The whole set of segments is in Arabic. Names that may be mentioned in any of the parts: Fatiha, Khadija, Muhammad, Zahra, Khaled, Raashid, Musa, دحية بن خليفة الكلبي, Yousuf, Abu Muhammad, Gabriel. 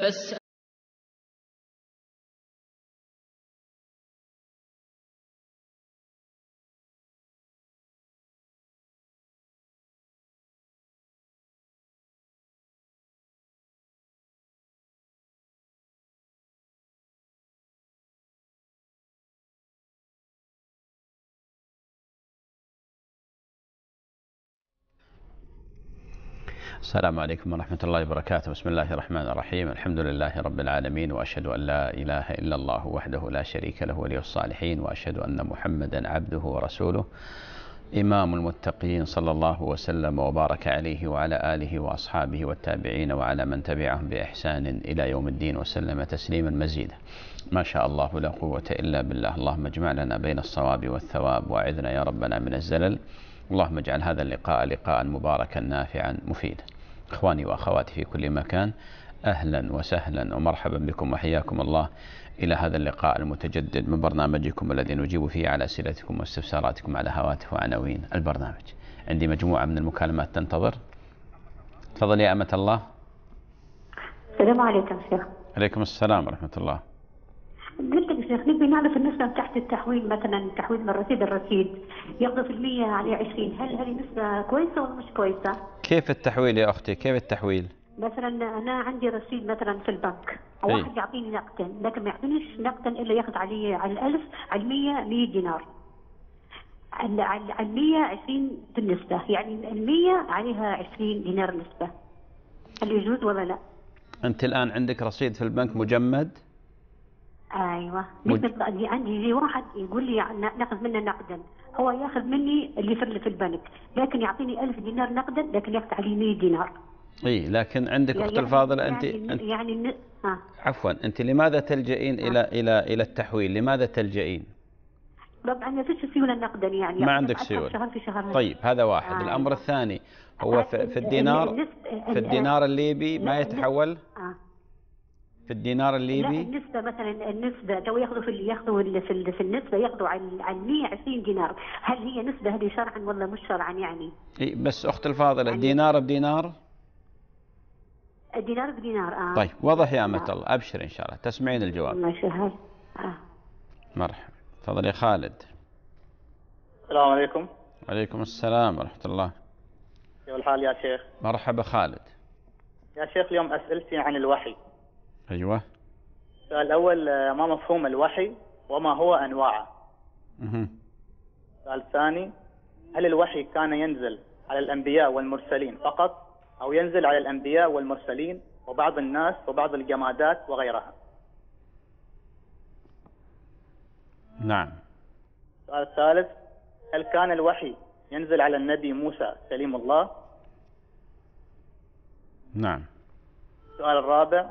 فاسأل السلام عليكم ورحمة الله وبركاته. بسم الله الرحمن الرحيم. الحمد لله رب العالمين، وأشهد أن لا إله إلا الله وحده لا شريك له ولي الصالحين، وأشهد أن محمدا عبده ورسوله إمام المتقين، صلى الله وسلم وبارك عليه وعلى آله وأصحابه والتابعين وعلى من تبعهم بإحسان إلى يوم الدين وسلم تسليما مزيدا. ما شاء الله لا قوة إلا بالله. اللهم اجمع لنا بين الصواب والثواب، وأعذنا يا ربنا من الزلل. اللهم اجعل هذا اللقاء لقاء مباركا نافعا مفيدا. إخواني وأخواتي في كل مكان، أهلا وسهلا ومرحبا بكم وحياكم الله إلى هذا اللقاء المتجدد من برنامجكم الذي نجيب فيه على أسئلتكم واستفساراتكم على هواتف وعناوين البرنامج. عندي مجموعة من المكالمات تنتظر. تفضل يا أمة الله. السلام عليكم شيخ. عليكم السلام ورحمة الله. قلت لك شيخ، نبي نعرف النسبة تحت التحويل، مثلا تحويل من الرصيد ياخذوا في المية على 20، هل هذه نسبة كويسة ولا مش كويسة؟ كيف التحويل يا أختي؟ كيف التحويل؟ مثلا أنا عندي رصيد مثلا في البنك، واحد يعطيني نقدا، لكن ما يعطينيش نقدا إلا ياخذ علي على 1000 على 100 دينار. على 100 20 في النسبة، يعني 100 عليها 20 دينار نسبة. هل يجوز ولا لا؟ أنت الآن عندك رصيد في البنك مجمد؟ ايوه. عندي يجي واحد يقول لي ناخذ منه نقدا، هو ياخذ مني اللي في البنك، لكن يعطيني 1000 دينار نقدا، لكن ياخذ علي 100 دينار. اي لكن عندك اخت الفاضله انت يعني عفوا، انت لماذا تلجئين الى الى الى التحويل؟ لماذا تلجئين؟ طبعا ما فيش سيوله نقدا، يعني ما عندك سيوله شهر في شهر. طيب هذا واحد. الامر الثاني هو في الدينار، في الدينار الليبي ما يتحول. في الدينار الليبي لا، النسبة مثلا النسبة لو ياخذوا في النسبة ياخذوا على 120 دينار، هل هي نسبة هذه شرعا ولا مش شرعا يعني؟ إيه بس أخت الفاضلة يعني الدينار بدينار؟ الدينار بدينار. طيب واضح يا أمة الله، أبشر إن شاء الله تسمعين الجواب. ماشي. مرحبا. تفضل يا خالد. السلام عليكم. وعليكم السلام ورحمة الله. كيف الحال يا شيخ؟ مرحبا خالد. يا شيخ اليوم أسئلتي عن الوحي. ايوه. السؤال الاول، ما مفهوم الوحي وما هو انواعه؟ السؤال الثاني، هل الوحي كان ينزل على الانبياء والمرسلين فقط، او ينزل على الانبياء والمرسلين وبعض الناس وبعض الجمادات وغيرها؟ نعم. السؤال الثالث، هل كان الوحي ينزل على النبي موسى كليم الله؟ نعم. السؤال الرابع،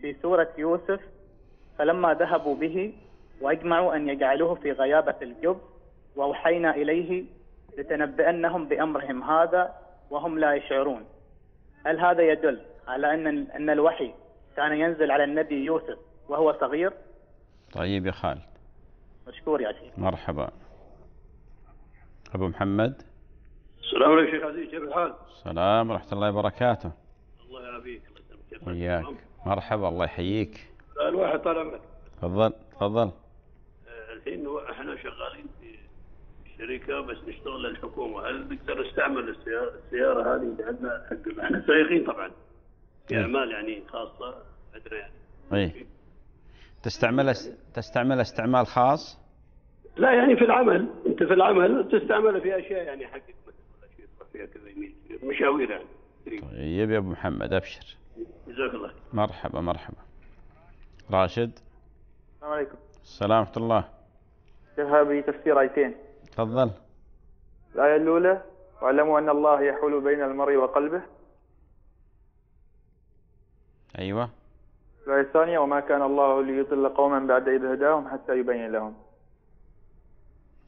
في سورة يوسف، فلما ذهبوا به وأجمعوا أن يجعلوه في غيابة الجب وأوحينا إليه لتنبئنهم بأمرهم هذا وهم لا يشعرون، هل هذا يدل على أن الوحي كان ينزل على النبي يوسف وهو صغير؟ طيب يا خالد، مشكور يا شيخ. مرحبا. أبو محمد. السلام عليكم شيخ عزيز، كيف الحال؟ السلام ورحمة الله وبركاته. الله يعافيك وياك. مرحبا. الله يحييك. الواحد طلب. تفضل تفضل. الحين احنا شغالين في شركه بس نشتغل للحكومه، هل نقدر نستعمل السياره هذه اللي عندنا حق احنا سائقين طبعا في اعمال يعني خاصه عندنا يعني. اي تستعملها استعمال خاص؟ لا يعني في العمل، انت في العمل تستعملها في اشياء يعني حقك ولا شيء، تروح فيها كذا يمين مشاوير يعني. طيب يا ابو محمد ابشر. جزاك الله. مرحبا مرحبا. راشد. السلام عليكم. السلام ورحمة الله. جاء بتفسير آيتين. تفضل. الآية الأولى، واعلموا أن الله يحول بين المرء وقلبه. أيوه. الآية الثانية، وما كان الله ليضل قوما بعد إذ هداهم حتى يبين لهم.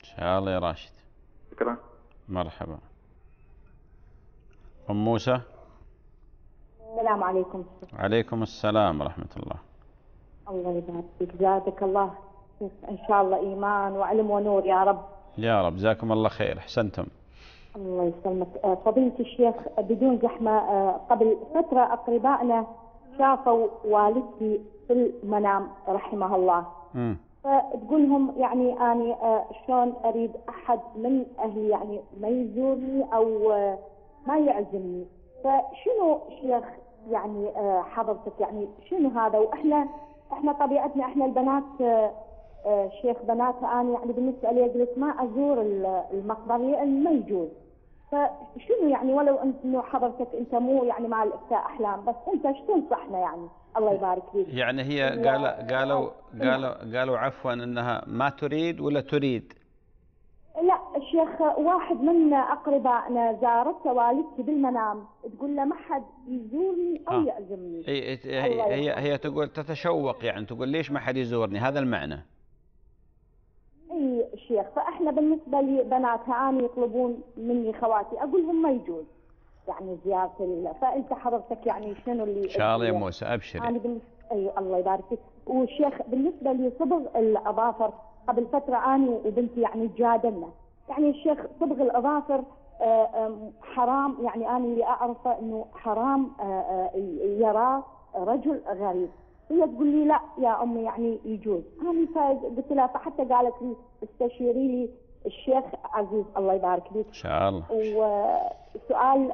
إن شاء الله يا راشد. شكرا. مرحبا. أم موسى. السلام عليكم. وعليكم السلام ورحمة الله. الله يبارك فيك، زادك الله إن شاء الله إيمان وعلم ونور يا رب. يا رب، جزاكم الله خير، أحسنتم. الله يسلمك. فضيلة الشيخ بدون زحمة، قبل فترة أقربائنا شافوا والدتي في المنام رحمه الله. فتقول لهم يعني أنا شلون أريد أحد من أهلي يعني ما يزورني أو ما يعزمني. فشنو شيخ يعني حضرتك يعني شنو هذا؟ وإحنا طبيعتنا إحنا البنات شيخ بنات أنا يعني بالنسبة لي أجلس ما أزور المقبرة لأن ما يجوز. فشنو يعني ولو انه حضرتك انت مو يعني مع الافتاء احلام بس انت شو تنصحنا يعني؟ الله يبارك فيك. يعني هي قالوا عفوا انها ما تريد ولا تريد؟ لا الشيخ واحد من اقربائنا زارته والدتي بالمنام تقول له ما حد يزورني او يعزمني. هي تقول تتشوق يعني تقول ليش ما حد يزورني هذا المعنى. اي شيخ فاحنا بالنسبه لبناتها انا يطلبون مني خواتي اقول لهم ما يجوز يعني زياره فانت حضرتك يعني شنو اللي ان شاء الله يا موسى ابشري يعني اي الله يبارك فيك. والشيخ بالنسبه لصبغ الاظافر قبل فتره انا وبنتي يعني تجادلنا يعني الشيخ صبغ الاظافر حرام يعني انا اللي اعرفه انه حرام يراه رجل غريب. هي تقول لي لا يا امي يعني يجوز. انا قلت لها فحتى قالت لي استشيري لي الشيخ عزيز الله يبارك فيك. ان شاء الله. وسؤال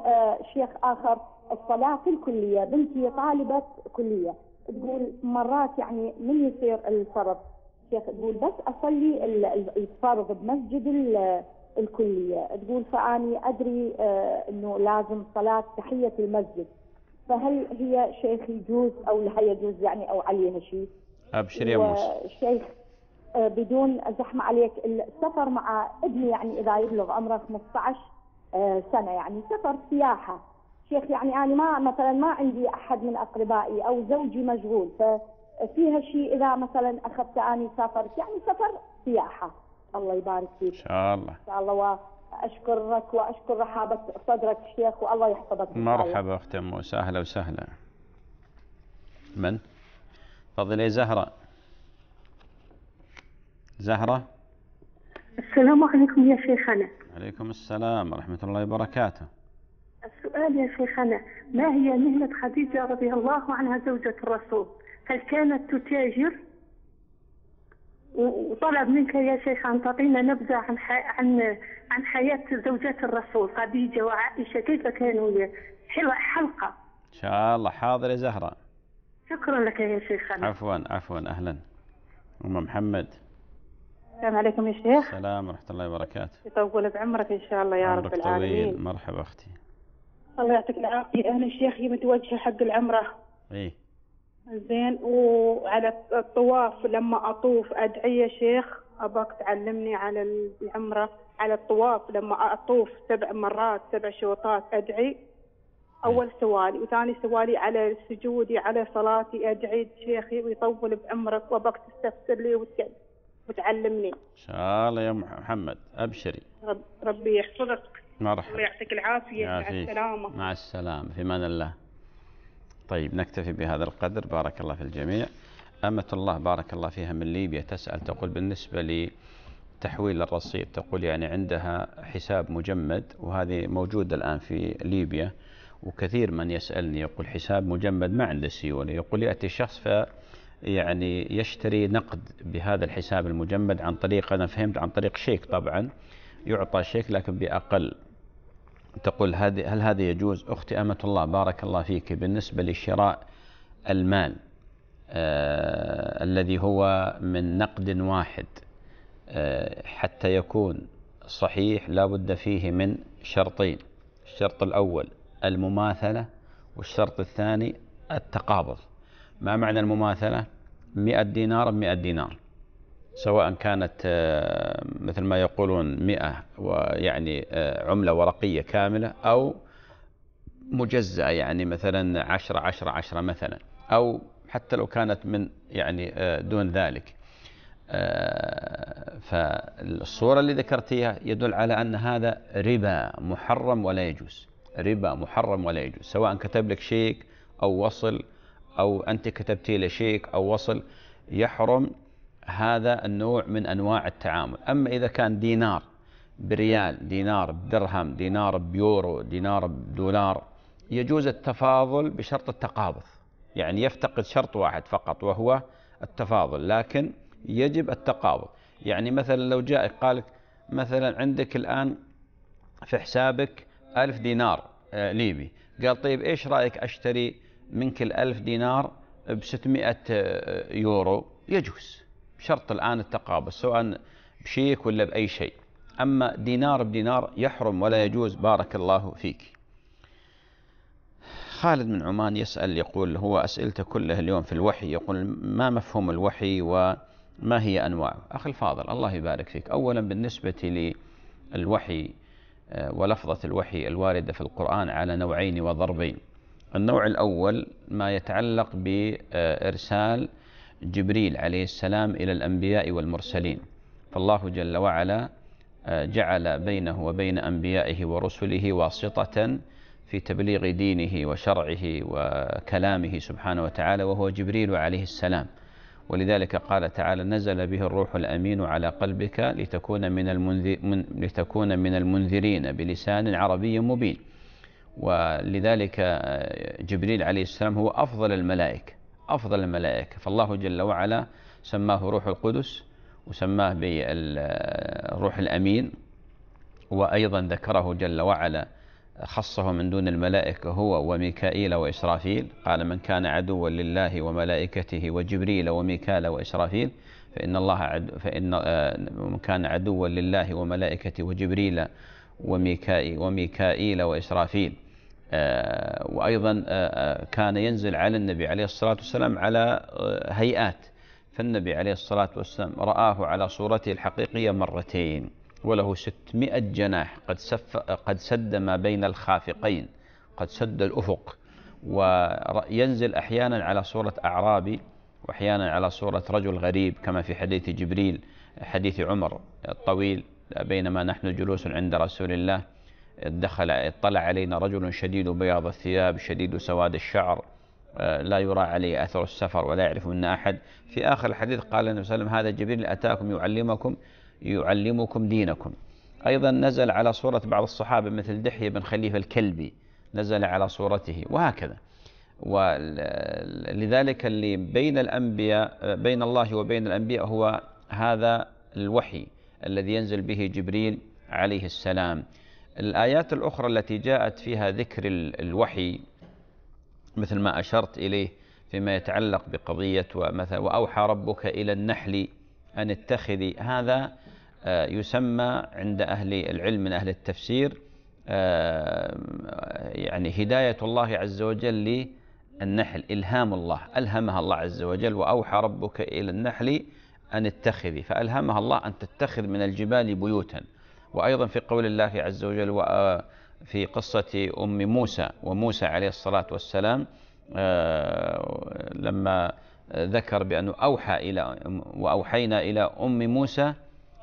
شيخ اخر الصلاه في الكليه، بنتي طالبه كليه، تقول مرات يعني من يصير الفرض شيخ تقول بس اصلي الفرض بمسجد الكليه، تقول فاني ادري انه لازم صلاه تحيه المسجد. فهل هي شيخ يجوز او لا يجوز يعني او عليها شيء؟ ابشر يا موسى. شيخ بدون زحمه عليك السفر مع ابني يعني اذا يبلغ عمره 15 سنه يعني سفر سياحه. شيخ يعني انا يعني ما مثلا ما عندي احد من اقربائي او زوجي مشغول ففيها شيء اذا مثلا اخذت اني سافرت يعني سفر سياحه. الله يبارك فيك. ان شاء الله. ان شاء الله. أشكرك وأشكر رحابة صدرك شيخ والله يحفظك. مرحبا أختي أم موسى أهلا وسهلا. من؟ تفضلي يا زهرة. زهرة السلام عليكم يا شيخنا. عليكم السلام ورحمة الله وبركاته. السؤال يا شيخنا ما هي مهنة خديجة رضي الله عنها زوجة الرسول؟ هل كانت تتاجر؟ وطلب منك يا شيخ أن تعطينا نبذة عن حياة زوجات الرسول خديجة وعائشة كيف كانوا حلقة. إن شاء الله حاضر يا زهرة. شكرا لك يا شيخنا. عفوا أهلا. أم محمد. السلام عليكم يا شيخ. السلام ورحمة الله وبركاته. يطول بعمرك إن شاء الله يا رب العالمين. طويل. مرحبا أختي. الله يعطيك العافية. أنا الشيخ متوجهة حق العمرة. إيه. زين وعلى الطواف لما أطوف أدعي يا شيخ أباك تعلمني على العمرة. على الطواف لما أطوف 7 مرات 7 شوطات أدعي أول سوالي وثاني سوالي على سجودي على صلاتي أدعي شيخي ويطول بعمرك وأباك تستفسر لي وتعلمني. إن شاء الله يا محمد أبشري. ربي يحفظك. مرحبا. الله يعطيك العافية. مع السلامة. مع السلامة في أمان الله. طيب نكتفي بهذا القدر بارك الله في الجميع. أمة الله بارك الله فيها من ليبيا تسأل تقول بالنسبة لتحويل الرصيد تقول يعني عندها حساب مجمد وهذه موجودة الآن في ليبيا وكثير من يسألني يقول حساب مجمد ما عنده سيولة يقول يأتي الشخص يعني يشتري نقد بهذا الحساب المجمد عن طريق أنا فهمت عن طريق شيك طبعا يعطى شيك لكن بأقل. تقول هل هذا يجوز؟ أختي أمة الله بارك الله فيك بالنسبة لشراء المال الذي هو من نقد واحد حتى يكون صحيح لا بد فيه من شرطين. الشرط الأول المماثلة والشرط الثاني التقابض. ما معنى المماثلة؟ 100 دينار 100 دينار سواء كانت مثل ما يقولون 100 ويعني عملة ورقية كاملة أو مجزأة يعني مثلا 10 10 10 مثلا أو حتى لو كانت من يعني دون ذلك. فالصورة اللي ذكرتيها يدل على أن هذا ربا محرم ولا يجوز. ربا محرم ولا يجوز سواء كتب لك شيك أو وصل أو أنت كتبتي له شيك أو وصل يحرم هذا النوع من أنواع التعامل. أما إذا كان دينار بريال دينار بدرهم دينار بيورو دينار بدولار يجوز التفاضل بشرط التقابض. يعني يفتقد شرط واحد فقط وهو التفاضل، لكن يجب التقابض. يعني مثلا لو جاء قالك مثلا عندك الآن في حسابك 1000 دينار ليبي، قال طيب إيش رأيك أشتري منك 1000 دينار ب600 يورو؟ يجوز، بشرط الآن التقابض سواء بشيك ولا بأي شيء، أما دينار بدينار يحرم ولا يجوز. بارك الله فيك. خالد من عمان يسأل يقول هو أسئلته كلها اليوم في الوحي، يقول ما مفهوم الوحي وما هي أنواعه؟ أخي الفاضل الله يبارك فيك، أولا بالنسبة للوحي ولفظة الوحي الواردة في القرآن على نوعين وضربين. النوع الأول ما يتعلق بإرسال جبريل عليه السلام إلى الأنبياء والمرسلين، فالله جل وعلا جعل بينه وبين أنبيائه ورسله واسطة في تبليغ دينه وشرعه وكلامه سبحانه وتعالى، وهو جبريل عليه السلام. ولذلك قال تعالى نزل به الروح الأمين على قلبك لتكون من المنذرين بلسان عربي مبين. ولذلك جبريل عليه السلام هو أفضل الملائكة، فالله جل وعلا سماه روح القدس وسماه بالروح الأمين، وأيضا ذكره جل وعلا خصه من دون الملائكة هو وميكائيل وإسرافيل، قال من كان عدوا لله وملائكته وجبريل وميكائيل وإسرافيل فإن من كان عدوا لله وملائكته وجبريل وميكائيل وإسرافيل. وأيضا كان ينزل على النبي عليه الصلاة والسلام على هيئات، فالنبي عليه الصلاة والسلام رآه على صورته الحقيقية مرتين، وله 600 جناح قد سد ما بين الخافقين، قد سد الأفق، وينزل أحيانا على صورة أعرابي وأحيانا على صورة رجل غريب كما في حديث جبريل حديث عمر الطويل، بينما نحن جلوس عند رسول الله اطلع علينا رجل شديد بياض الثياب شديد سواد الشعر لا يرى عليه أثر السفر ولا يعرف منا أحد، في آخر الحديث قال النبي صلى الله عليه وسلم هذا جبريل أتاكم يعلمكم دينكم. أيضا نزل على صورة بعض الصحابة مثل دحية بن خليفة الكلبي نزل على صورته، وهكذا. ولذلك اللي بين الله وبين الأنبياء هو هذا الوحي الذي ينزل به جبريل عليه السلام. الآيات الأخرى التي جاءت فيها ذكر الوحي مثل ما أشرت إليه فيما يتعلق بقضية ومثل وأوحى ربك إلى النحل أن اتخذي، هذا يسمى عند أهل العلم من أهل التفسير يعني هداية الله عز وجل للنحل، إلهام الله، ألهمها الله عز وجل وأوحى ربك إلى النحل أن اتخذي، فألهمها الله أن تتخذ من الجبال بيوتا. وأيضا في قول الله عز وجل في قصة أم موسى وموسى عليه الصلاة والسلام لما ذكر بأنه وأوحينا إلى أم موسى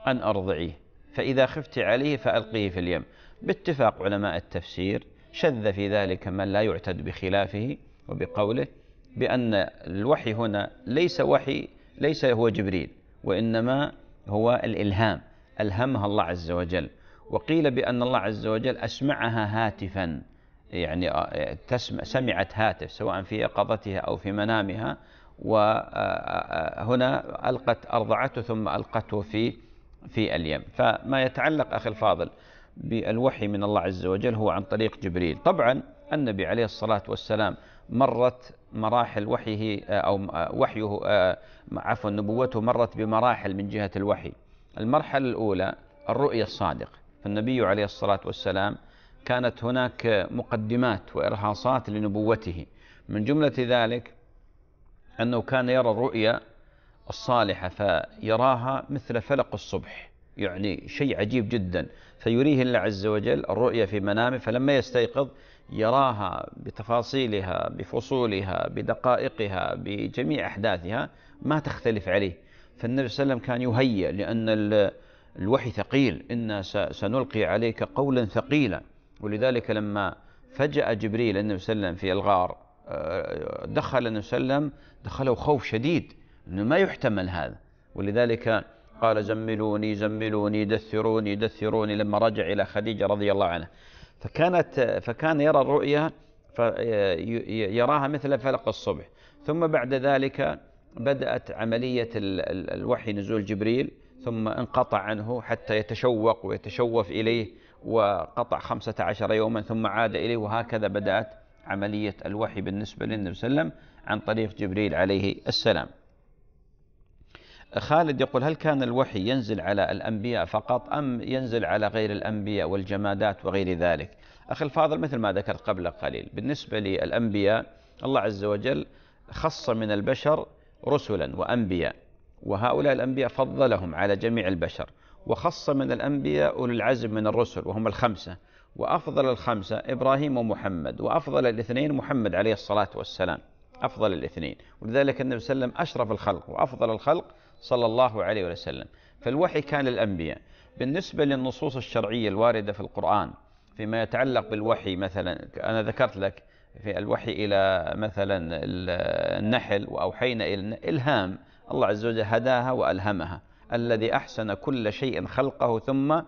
أن أرضعيه فإذا خفت عليه فألقيه في اليم، باتفاق علماء التفسير شذ في ذلك من لا يعتد بخلافه وبقوله بأن الوحي هنا ليس هو جبريل وإنما هو الإلهام، ألهمها الله عز وجل. وقيل بأن الله عز وجل أسمعها هاتفا، يعني سمعت هاتف سواء في يقظتها أو في منامها، وهنا أرضعته ثم ألقته في اليم. فما يتعلق أخي الفاضل بالوحي من الله عز وجل هو عن طريق جبريل. طبعا النبي عليه الصلاة والسلام مرت مراحل نبوته مرت بمراحل من جهة الوحي. المرحلة الأولى الرؤية الصادقة، فالنبي عليه الصلاة والسلام كانت هناك مقدمات وإرهاصات لنبوته، من جملة ذلك أنه كان يرى الرؤيا الصالحة فيراها مثل فلق الصبح، يعني شيء عجيب جدا، فيريه الله عز وجل الرؤيا في منامه، فلما يستيقظ يراها بتفاصيلها بفصولها بدقائقها بجميع أحداثها ما تختلف عليه. فالنبي صلى الله عليه وسلم كان يهيأ لأن الوحي ثقيل، إنا سنلقي عليك قولا ثقيلا، ولذلك لما فجأ جبريل النبي صلى الله عليه وسلم في الغار دخل النبي صلى الله عليه وسلم دخله خوف شديد أنه ما يحتمل هذا، ولذلك قال زملوني زملوني دثروني دثروني لما رجع إلى خديجة رضي الله عنها. فكان يرى الرؤيا فيراها مثل فلق الصبح. ثم بعد ذلك بدأت عملية الوحي، نزول جبريل، ثم انقطع عنه حتى يتشوق ويتشوف إليه، وقطع 15 يوما ثم عاد إليه، وهكذا بدأت عملية الوحي بالنسبة للنبي صلى الله عليه وسلم عن طريق جبريل عليه السلام. خالد يقول: هل كان الوحي ينزل على الأنبياء فقط أم ينزل على غير الأنبياء والجمادات وغير ذلك؟ أخي الفاضل، مثل ما ذكرت قبل قليل، بالنسبة للأنبياء الله عز وجل خص من البشر رسلا وأنبياء، وهؤلاء الأنبياء فضلهم على جميع البشر، وخص من الأنبياء أولي العزم من الرسل وهم الخمسة، وأفضل الخمسة إبراهيم ومحمد، وأفضل الاثنين محمد عليه الصلاة والسلام، أفضل الاثنين، ولذلك النبي صلى الله عليه وسلم أشرف الخلق وأفضل الخلق صلى الله عليه وسلم. فالوحي كان للأنبياء. بالنسبة للنصوص الشرعية الواردة في القرآن فيما يتعلق بالوحي، مثلا أنا ذكرت لك في الوحي إلى مثلا النحل: وأوحينا إلى إلهام، الله عز وجل هداها وألهمها، الذي أحسن كل شيء خلقه ثم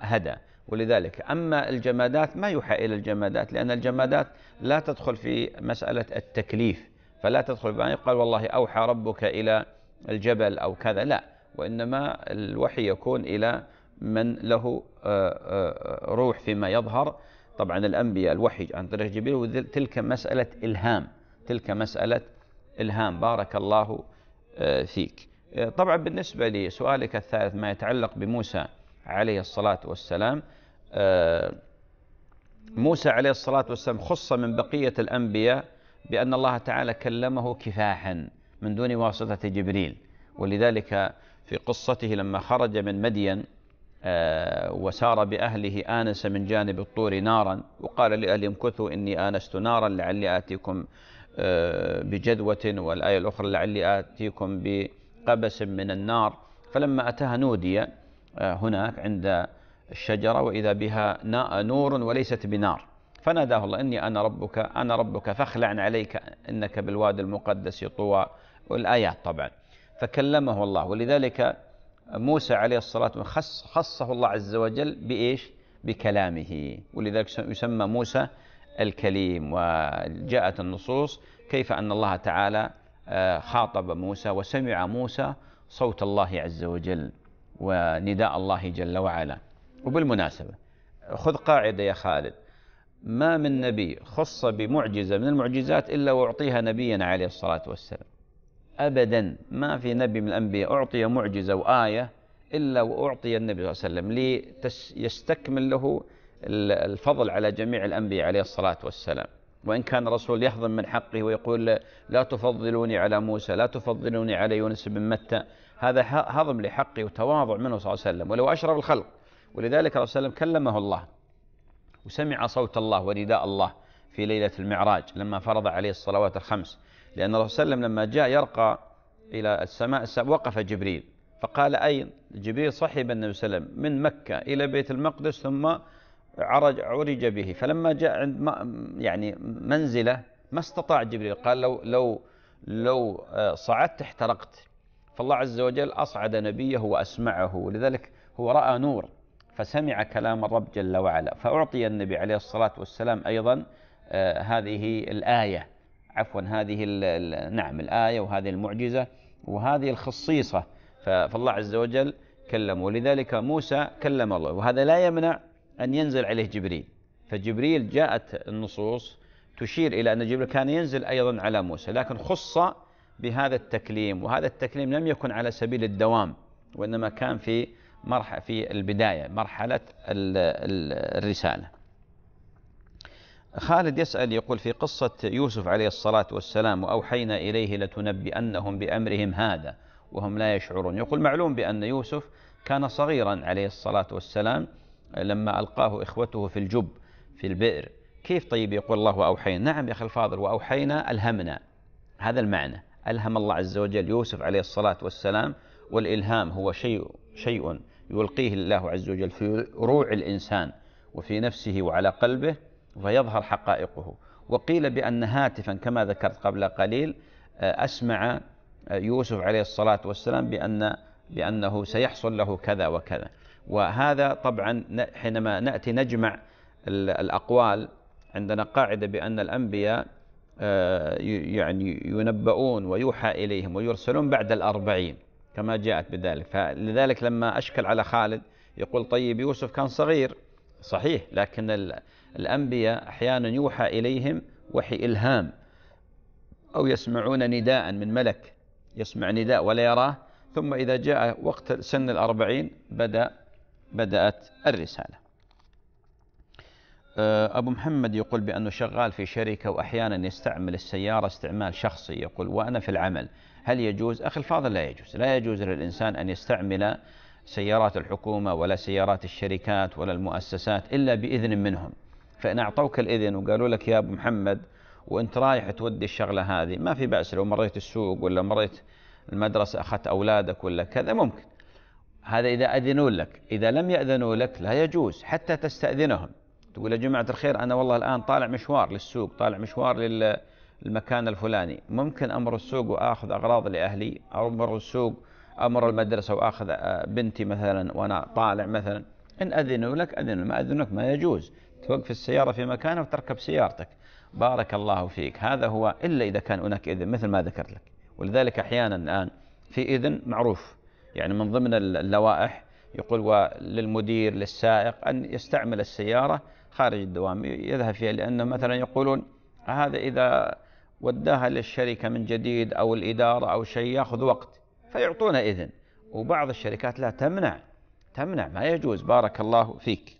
هدى. ولذلك أما الجمادات ما يوحى إلى الجمادات، لأن الجمادات لا تدخل في مسألة التكليف، فلا تدخل بأن يقال والله أوحى ربك إلى الجبل أو كذا، لا، وإنما الوحي يكون إلى من له روح فيما يظهر. طبعا الأنبياء الوحي عن طريق جبريل، وتلك مسألة إلهام، تلك مسألة إلهام. بارك الله فيك. طبعا بالنسبة لسؤالك الثالث ما يتعلق بموسى عليه الصلاة والسلام، موسى عليه الصلاة والسلام خص من بقية الأنبياء بأن الله تعالى كلمه كفاحا من دون واسطة جبريل، ولذلك في قصته لما خرج من مدين وسار بأهله آنس من جانب الطور نارا، وقال لأهل امكثوا إني آنست نارا لعلي آتيكم بجذوة، والآية الأخرى لعلي آتيكم بقبس من النار، فلما أتاها نودي هناك عند الشجرة وإذا بها نور وليست بنار، فناداه الله: إني أنا ربك فاخلع عليك إنك بالوادي المقدس طوى، والآيات طبعا. فكلمه الله، ولذلك موسى عليه الصلاة والسلام خصه الله عز وجل بإيش؟ بكلامه، ولذلك يسمى موسى الكليم. وجاءت النصوص كيف أن الله تعالى خاطب موسى: وسمع موسى صوت الله عز وجل ونداء الله جل وعلا. وبالمناسبة خذ قاعدة يا خالد: ما من نبي خص بمعجزة من المعجزات إلا وأعطيها نبيا عليه الصلاة والسلام، أبدا ما في نبي من الأنبياء أعطي معجزة وآية إلا وأعطي النبي صلى الله عليه وسلم ليستكمل له الفضل على جميع الأنبياء عليه الصلاة والسلام. وإن كان الرسول يحضن من حقه ويقول: لا تفضلوني على موسى، لا تفضلوني على يونس بن متى، هذا هضم لحقه وتواضع منه صلى الله عليه وسلم، ولو أشرف الخلق. ولذلك الرسول صلى الله عليه وسلم كلمه الله، وسمع صوت الله ونداء الله في ليلة المعراج لما فرض عليه الصلوات الخمس، لأن الرسول صلى الله عليه وسلم لما جاء يرقى إلى السماء وقف جبريل فقال: أين؟ جبريل صحب النبي صلى الله عليه وسلم من مكة إلى بيت المقدس ثم عرج به، فلما جاء عند يعني منزله ما استطاع جبريل، قال: لو صعدت احترقت. فالله عز وجل أصعد نبيه وأسمعه، ولذلك هو رأى نور فسمع كلام الرب جل وعلا، فأعطي النبي عليه الصلاة والسلام أيضا هذه الآية، عفوا هذه الآية وهذه المعجزة وهذه الخصيصة، فالله عز وجل كلمه. ولذلك موسى كلم الله، وهذا لا يمنع أن ينزل عليه جبريل، فجبريل جاءت النصوص تشير إلى أن جبريل كان ينزل أيضا على موسى، لكن خص بهذا التكليم، وهذا التكليم لم يكن على سبيل الدوام، وإنما كان في البداية، مرحلة الرسالة. خالد يسأل يقول: في قصة يوسف عليه الصلاة والسلام وأوحينا إليه لتنبئنهم بأمرهم هذا وهم لا يشعرون، يقول: معلوم بأن يوسف كان صغيرا عليه الصلاة والسلام لما ألقاه إخوته في الجب في البئر، كيف طيب يقول الله وأوحينا؟ نعم يا أخي الفاضل، وأوحينا ألهمنا، هذا المعنى، ألهم الله عز وجل يوسف عليه الصلاة والسلام. والإلهام هو شيء يلقيه الله عز وجل في روع الإنسان وفي نفسه وعلى قلبه فيظهر حقائقه. وقيل بأن هاتفا كما ذكرت قبل قليل أسمع يوسف عليه الصلاة والسلام بأنه سيحصل له كذا وكذا. وهذا طبعا حينما نأتي نجمع الأقوال عندنا قاعدة بأن الأنبياء يعني ينبؤون ويوحى إليهم ويرسلون بعد ال40 كما جاءت بذلك. فلذلك لما أشكل على خالد يقول طيب يوسف كان صغير صحيح، لكن الأنبياء أحيانا يوحى إليهم وحي إلهام أو يسمعون نداء من ملك يسمع نداء ولا يراه، ثم إذا جاء وقت سن ال40 بدأت الرسالة. أبو محمد يقول بأنه شغال في شركة وأحيانا يستعمل السيارة استعمال شخصي، يقول وأنا في العمل هل يجوز؟ أخي الفاضل لا يجوز، لا يجوز للإنسان أن يستعمل سيارات الحكومة ولا سيارات الشركات ولا المؤسسات إلا بإذن منهم. فإن أعطوك الإذن وقالوا لك يا أبو محمد وأنت رايح تودي الشغلة هذه ما في بأس، لو مريت السوق ولا مريت المدرسة أخذت أولادك ولا كذا ممكن، هذا إذا أذنوا لك. إذا لم يأذنوا لك لا يجوز حتى تستأذنهم، تقول يا جماعة الخير أنا والله الآن طالع مشوار للسوق، طالع مشوار للمكان الفلاني، ممكن أمر السوق وآخذ أغراض لأهلي، أو أمر السوق أمر المدرسة وآخذ بنتي مثلا وأنا طالع مثلا. إن أذنوا لك أذنوا، ما أذنوك ما يجوز، توقف السيارة في مكانها وتركب سيارتك بارك الله فيك. هذا هو إلا إذا كان هناك إذن مثل ما ذكرت لك. ولذلك أحيانا الآن في إذن معروف، يعني من ضمن اللوائح يقول وللمدير للسائق أن يستعمل السيارة خارج الدوام يذهب فيها، لأنه مثلا يقولون هذا إذا وداها للشركة من جديد أو الإدارة أو شيء يأخذ وقت فيعطونه إذن. وبعض الشركات لا تمنع ما يجوز بارك الله فيك.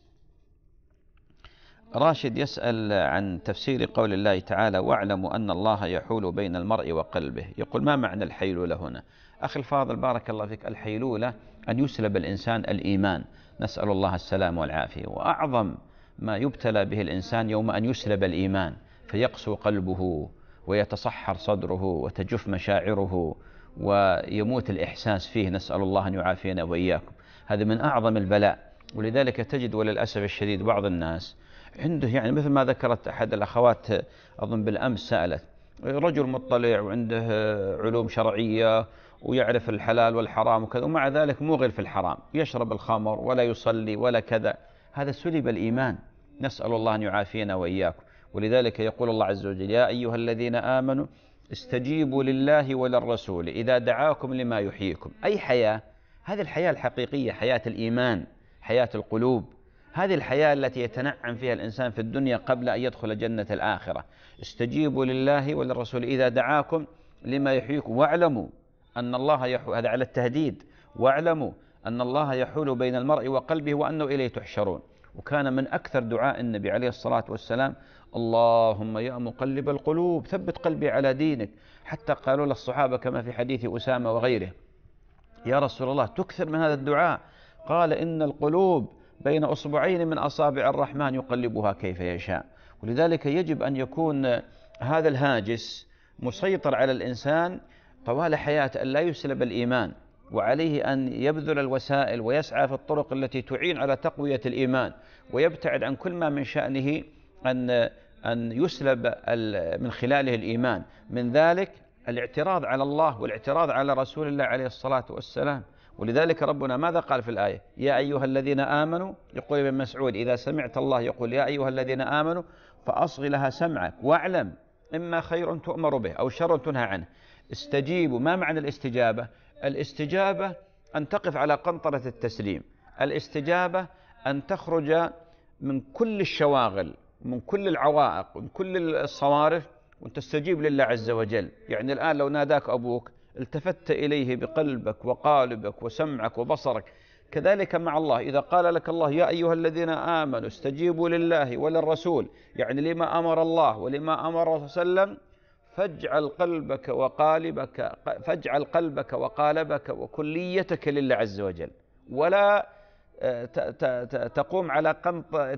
راشد يسأل عن تفسير قول الله تعالى واعلموا أن الله يحول بين المرء وقلبه، يقول ما معنى الحيلولة هنا؟ أخي الفاضل بارك الله فيك، الحيلولة أن يسلب الإنسان الإيمان، نسأل الله السلام والعافية. وأعظم ما يبتلى به الإنسان يوم أن يسلب الإيمان فيقسو قلبه ويتصحر صدره وتجف مشاعره ويموت الإحساس فيه، نسأل الله أن يعافينا وإياكم، هذا من أعظم البلاء. ولذلك تجد وللأسف الشديد بعض الناس عنده يعني مثل ما ذكرت أحد الأخوات أظن بالأمس سألت، رجل مطلع وعنده علوم شرعية ويعرف الحلال والحرام وكذا، ومع ذلك مغل في الحرام، يشرب الخمر ولا يصلي ولا كذا، هذا سلب الإيمان، نسأل الله أن يعافينا وإياكم. ولذلك يقول الله عز وجل يا أيها الذين آمنوا استجيبوا لله وللرسول إذا دعاكم لما يحييكم. أي حياة؟ هذه الحياة الحقيقية، حياة الإيمان، حياة القلوب، هذه الحياة التي يتنعم فيها الإنسان في الدنيا قبل أن يدخل جنة الآخرة. استجيبوا لله وللرسول إذا دعاكم لما يحييكم واعلموا أن الله يحول، هذا على التهديد، واعلموا أن الله يحول بين المرء وقلبه وأنه إليه تحشرون. وكان من أكثر دعاء النبي عليه الصلاة والسلام اللهم يا مقلب القلوب ثبت قلبي على دينك، حتى قالوا للصحابة كما في حديث أسامة وغيره يا رسول الله تكثر من هذا الدعاء، قال إن القلوب بين أصبعين من أصابع الرحمن يقلبها كيف يشاء. ولذلك يجب أن يكون هذا الهاجس مسيطر على الإنسان طوال حياته، أن لا يسلب الإيمان، وعليه أن يبذل الوسائل ويسعى في الطرق التي تعين على تقوية الإيمان، ويبتعد عن كل ما من شأنه أن يسلب من خلاله الإيمان. من ذلك الاعتراض على الله والاعتراض على رسول الله عليه الصلاة والسلام. ولذلك ربنا ماذا قال في الآية؟ يا أيها الذين آمنوا، يقول ابن مسعود إذا سمعت الله يقول يا أيها الذين آمنوا فأصغ لها سمعك واعلم إما خير تؤمر به أو شر تنهى عنه. استجيبوا، ما معنى الاستجابة؟ الاستجابة أن تقف على قنطرة التسليم، الاستجابة أن تخرج من كل الشواغل من كل العوائق من كل الصوارف وأن تستجيب لله عز وجل. يعني الآن لو ناداك أبوك التفت إليه بقلبك وقالبك وسمعك وبصرك، كذلك مع الله إذا قال لك الله يا أيها الذين آمنوا استجيبوا لله وللرسول، يعني لما أمر الله ولما أمر صلى الله عليه وسلم، فاجعل قلبك وقالبك وكليتك لله عز وجل، ولا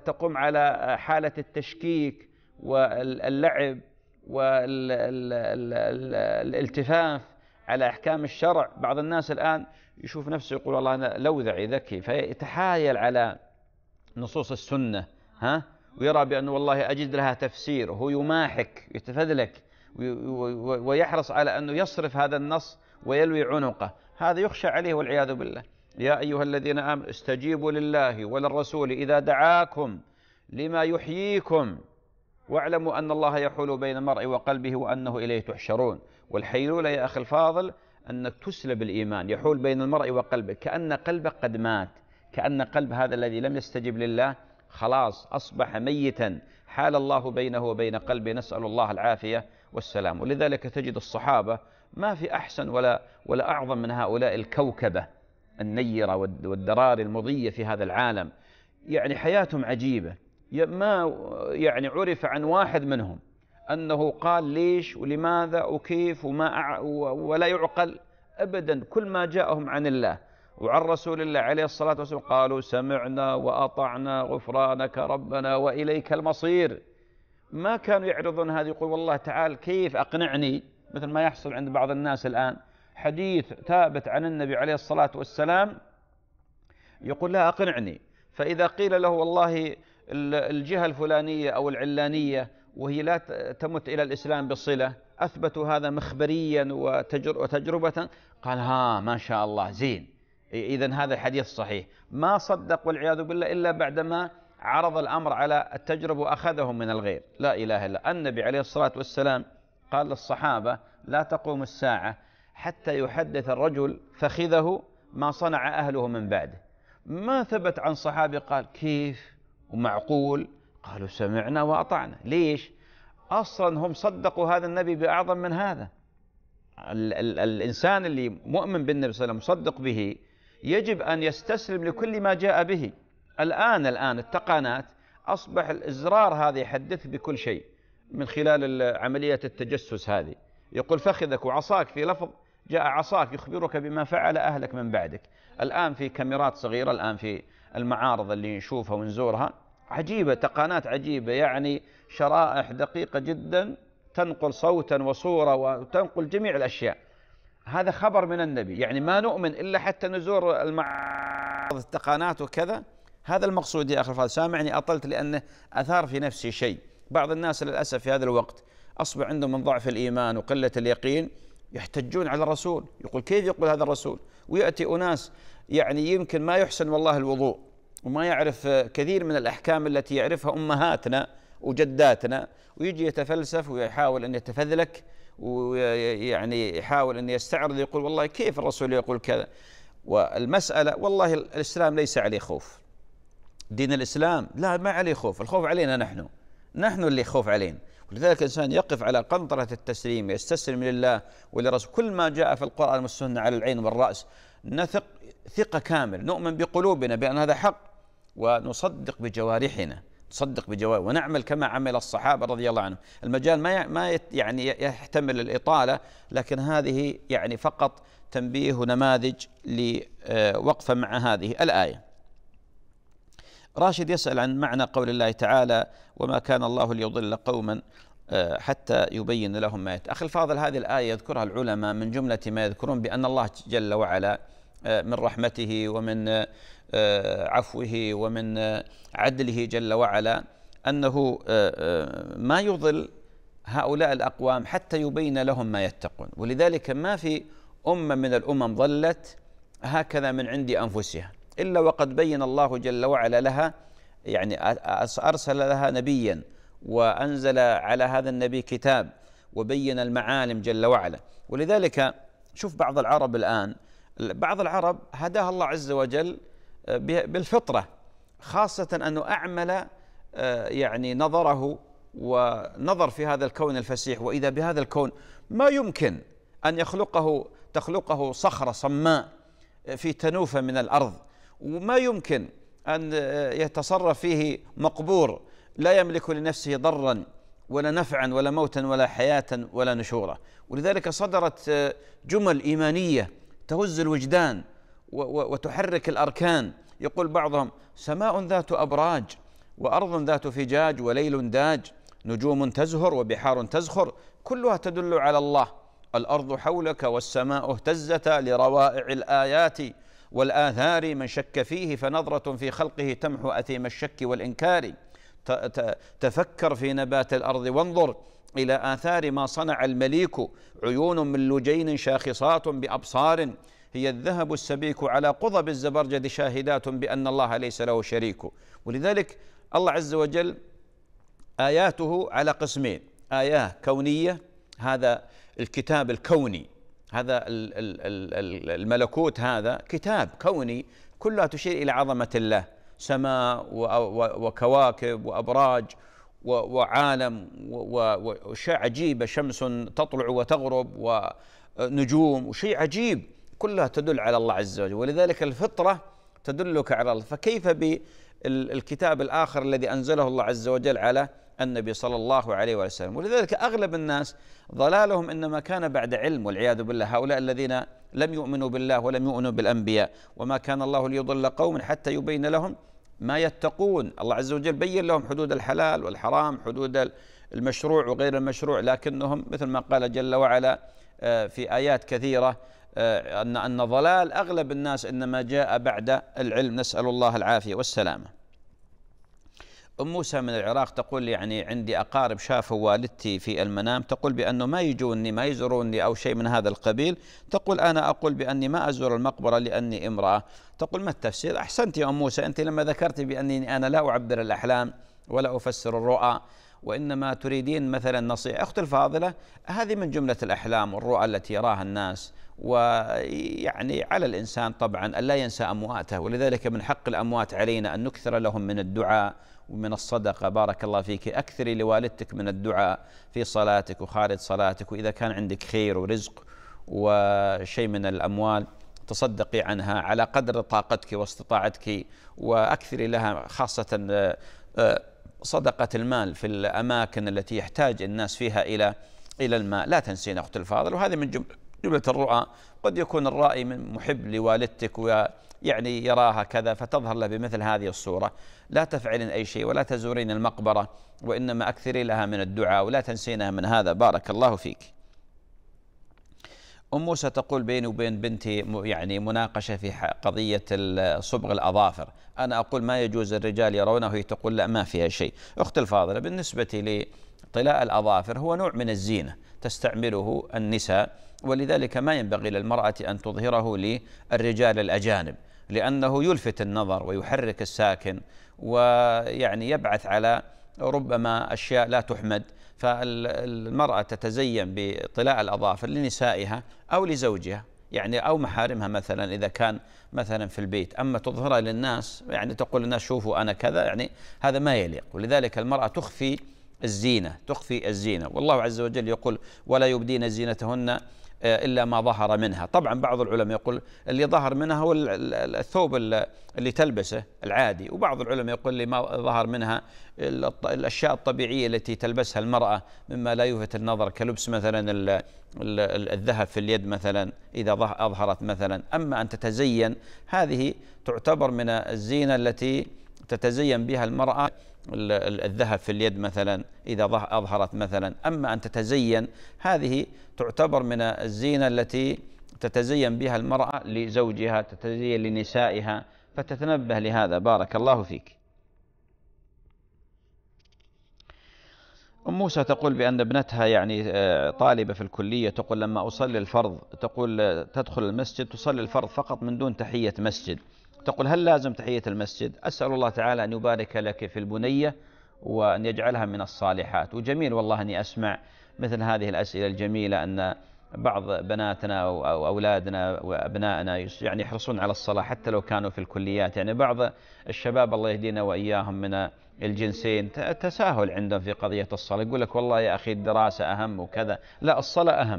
تقوم على حالة التشكيك واللعب والالتفاف على أحكام الشرع. بعض الناس الآن يشوف نفسه يقول والله أنا لوذعي ذكي، فيتحايل على نصوص السنة ويرى بأنه والله أجد لها تفسير، هو يماحك يتفذلك ويحرص على أنه يصرف هذا النص ويلوي عنقه، هذا يخشى عليه والعياذ بالله. يا أيها الذين آمنوا استجيبوا لله وللرسول إذا دعاكم لما يحييكم واعلموا أن الله يحول بين المرء وقلبه وأنه إليه تحشرون. والحيلولة يا أخي الفاضل أنك تسلب الإيمان، يحول بين المرء وقلبه، كأن قلبك قد مات، كأن قلب هذا الذي لم يستجب لله خلاص أصبح ميتا، حال الله بينه وبين قلبه، نسأل الله العافية والسلام. ولذلك تجد الصحابة ما في أحسن ولا أعظم من هؤلاء الكوكبة النيرة والدرار المضية في هذا العالم، يعني حياتهم عجيبة. ما يعني عرف عن واحد منهم أنه قال ليش ولماذا وكيف ولا يعقل أبدا. كل ما جاءهم عن الله وعن رسول الله عليه الصلاة والسلام قالوا سمعنا وأطعنا غفرانك ربنا وإليك المصير. ما كانوا يعرضون هذه، يقول والله تعال كيف أقنعني، مثل ما يحصل عند بعض الناس الآن حديث ثابت عن النبي عليه الصلاة والسلام يقول لا أقنعني، فإذا قيل له والله الجهة الفلانية أو العلانية وهي لا تمت إلى الإسلام بصلة، أثبتوا هذا مخبريا وتجربة، قال ها ما شاء الله زين، إذن هذا الحديث صحيح. ما صدق والعياذ بالله إلا بعدما عرض الأمر على التجربة وأخذهم من الغير. لا إله إلا النبي عليه الصلاة والسلام قال للصحابة لا تقوم الساعة حتى يحدث الرجل فخذه ما صنع أهله من بعده. ما ثبت عن صحابي قال كيف ومعقول، قالوا سمعنا وأطعنا. ليش؟ أصلا هم صدقوا هذا النبي بأعظم من هذا. الإنسان اللي مؤمن بالنبي صلى الله عليه وسلم مصدق به يجب أن يستسلم لكل ما جاء به. الآن التقنيات أصبح الإزرار هذا يحدث بكل شيء من خلال عملية التجسس هذه، يقول فخذك وعصاك، في لفظ جاء عصاك يخبرك بما فعل أهلك من بعدك. الآن في كاميرات صغيرة، الآن في المعارض اللي نشوفها ونزورها عجيبة، تقنيات عجيبة، يعني شرائح دقيقة جدا تنقل صوتا وصورة وتنقل جميع الأشياء. هذا خبر من النبي، يعني ما نؤمن إلا حتى نزور المعارض التقنيات وكذا. هذا المقصود يا أخي، سامعني أطلت لأنه أثار في نفسي شيء. بعض الناس للأسف في هذا الوقت أصبح عندهم من ضعف الإيمان وقلة اليقين يحتجون على الرسول، يقول كيف يقول هذا الرسول، ويأتي أناس يعني يمكن ما يحسن والله الوضوء وما يعرف كثير من الأحكام التي يعرفها أمهاتنا وجداتنا، ويجي يتفلسف ويحاول أن يتفذلك ويعني يحاول أن يستعرض، يقول والله كيف الرسول يقول كذا. والمسألة والله الإسلام ليس عليه خوف، دين الإسلام لا ما عليه خوف، الخوف علينا نحن اللي خوف علينا. ولذلك الإنسان يقف على قنطرة التسليم، يستسلم لله ولرسوله. كل ما جاء في القرآن والسنة على العين والرأس نثق ثقة كامل، نؤمن بقلوبنا بأن هذا حق ونصدق بجوارحنا، نصدق بجوارحنا ونعمل كما عمل الصحابة رضي الله عنهم. المجال ما يعني يحتمل الإطالة، لكن هذه يعني فقط تنبيه ونماذج لوقفة مع هذه الآية. راشد يسأل عن معنى قول الله تعالى وما كان الله ليضل قوما حتى يبين لهم ما يتقون. أخي الفاضل، هذه الآية يذكرها العلماء من جملة ما يذكرون بأن الله جل وعلا من رحمته ومن عفوه ومن عدله جل وعلا أنه ما يضل هؤلاء الأقوام حتى يبين لهم ما يتقون. ولذلك ما في أمة من الأمم ضلت هكذا من عند أنفسها إلا وقد بين الله جل وعلا لها، يعني أرسل لها نبيا وأنزل على هذا النبي كتاب وبين المعالم جل وعلا. ولذلك شوف بعض العرب الآن، بعض العرب هداها الله عز وجل بالفطرة، خاصة أنه أعمل يعني نظره ونظر في هذا الكون الفسيح، وإذا بهذا الكون ما يمكن أن تخلقه صخرة صماء في تنوفة من الأرض، وما يمكن أن يتصرف فيه مقبور لا يملك لنفسه ضرا ولا نفعا ولا موتا ولا حياة ولا نشورا. ولذلك صدرت جمل إيمانية تهز الوجدان وتحرك الأركان. يقول بعضهم سماء ذات أبراج وأرض ذات فجاج وليل داج نجوم تزهر وبحار تزخر كلها تدل على الله الأرض حولك والسماء اهتزتا لروائع الآيات والآثار من شك فيه فنظرة في خلقه تمحو أثيم الشك والإنكار تفكر في نبات الأرض وانظر إلى آثار ما صنع المليك عيون من لجين شاخصات بأبصار هي الذهب السبيك على قضب الزبرجد شاهدات بأن الله ليس له شريك. ولذلك الله عز وجل آياته على قسمين، آيات كونية، هذا الكتاب الكوني، هذا الملكوت، هذا كتاب كوني كلها تشير إلى عظمة الله، سماء وكواكب وأبراج وعالم وشيء عجيب، شمس تطلع وتغرب ونجوم وشيء عجيب، كلها تدل على الله عز وجل، ولذلك الفطرة تدلك على الله، فكيف بالكتاب الآخر الذي أنزله الله عز وجل على النبي صلى الله عليه وسلم. ولذلك أغلب الناس ضلالهم إنما كان بعد علم والعياذ بالله، هؤلاء الذين لم يؤمنوا بالله ولم يؤمنوا بالأنبياء، وما كان الله ليضل قوم حتى يبين لهم ما يتقون. الله عز وجل بين لهم حدود الحلال والحرام، حدود المشروع وغير المشروع، لكنهم مثل ما قال جل وعلا في آيات كثيرة أن ضلال أغلب الناس إنما جاء بعد العلم، نسأل الله العافية والسلامة. أم موسى من العراق تقول يعني عندي أقارب شافوا والدتي في المنام، تقول بأنه ما يجوني ما يزوروني أو شيء من هذا القبيل، تقول أنا أقول بأني ما أزور المقبرة لأني امرأة. تقول ما التفسير؟ أحسنت يا أم موسى، أنت لما ذكرتي بأني أنا لا أعبر الأحلام ولا أفسر الرؤى، وإنما تريدين مثلا نصيحة. أختي الفاضلة، هذه من جملة الأحلام والرؤى التي يراها الناس، ويعني على الإنسان طبعا ألا ينسى أمواته، ولذلك من حق الأموات علينا أن نكثر لهم من الدعاء ومن الصدقة. بارك الله فيك، أكثري لوالدتك من الدعاء في صلاتك وخارج صلاتك، وإذا كان عندك خير ورزق وشيء من الأموال تصدقي عنها على قدر طاقتك واستطاعتك، وأكثري لها خاصة صدقة المال في الأماكن التي يحتاج الناس فيها إلى الماء. لا تنسين أختي الفاضل، وهذه من جملة الرؤى، قد يكون الرائي من محب لوالدتك ويعني يراها كذا فتظهر له بمثل هذه الصورة. لا تفعلين أي شيء ولا تزورين المقبرة، وإنما أكثري لها من الدعاء ولا تنسينها من هذا، بارك الله فيك. أم موسى تقول بيني وبين بنتي يعني مناقشة في قضية صبغ الأظافر، أنا أقول ما يجوز الرجال يرونه، وهي تقول لا ما فيها شيء. أختي الفاضلة، بالنسبة لطلاء الأظافر هو نوع من الزينة تستعمله النساء، ولذلك ما ينبغي للمرأة أن تظهره للرجال الأجانب، لأنه يلفت النظر ويحرك الساكن، ويعني يبعث على ربما أشياء لا تحمد. فالمرأة تتزين بطلاء الأظافر لنسائها أو لزوجها يعني أو محارمها مثلا إذا كان مثلا في البيت، أما تظهرها للناس يعني تقول للناس شوفوا أنا كذا، يعني هذا ما يليق. ولذلك المرأة تخفي الزينة، والله عز وجل يقول ولا يبدين زينتهن إلا ما ظهر منها. طبعا بعض العلماء يقول اللي ظهر منها هو الثوب اللي تلبسه العادي، وبعض العلماء يقول اللي ما ظهر منها الأشياء الطبيعية التي تلبسها المرأة مما لا يلفت النظر، كلبس مثلا الذهب في اليد مثلا إذا أظهرت مثلا. أما أن تتزين، هذه تعتبر من الزينة التي تتزين بها المرأة، الذهب في اليد مثلا إذا أظهرت مثلا. أما أن تتزين، هذه تعتبر من الزينة التي تتزين بها المرأة لزوجها، تتزين لنسائها، فتتنبه لهذا، بارك الله فيك. أم موسى تقول بأن ابنتها يعني طالبة في الكلية، تقول لما أصلي الفرض، تقول تدخل المسجد تصلي الفرض فقط من دون تحية مسجد، تقول هل لازم تحية المسجد؟ أسأل الله تعالى أن يبارك لك في البنية وأن يجعلها من الصالحات. وجميل والله أني أسمع مثل هذه الأسئلة الجميلة، أن بعض بناتنا أو أولادنا وأبنائنا يعني يحرصون على الصلاة حتى لو كانوا في الكليات. يعني بعض الشباب الله يهدينا وإياهم من الجنسين تساهل عندهم في قضية الصلاة، يقول لك والله يا أخي الدراسة أهم وكذا. لا، الصلاة